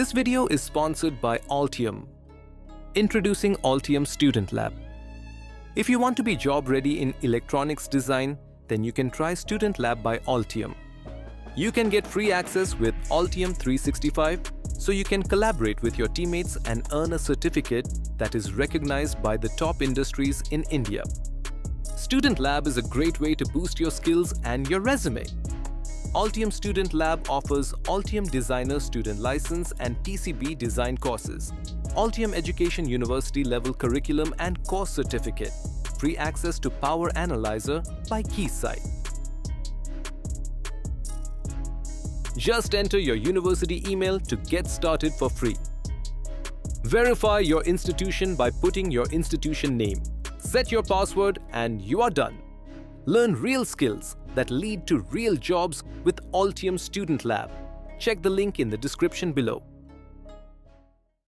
This video is sponsored by Altium. Introducing Altium Student Lab. If you want to be job ready in electronics design, then you can try Student Lab by Altium. You can get free access with Altium 365, so you can collaborate with your teammates and earn a certificate that is recognized by the top industries in India. Student Lab is a great way to boost your skills and your resume. Altium Student Lab offers Altium Designer student license and PCB design courses, Altium Education University level curriculum and course certificate, free access to Power Analyzer by Keysight. Just enter your university email to get started for free. Verify your institution by putting your institution name, set your password, and you are done. Learn real skills that lead to real jobs with Altium Student Lab. Check the link in the description below.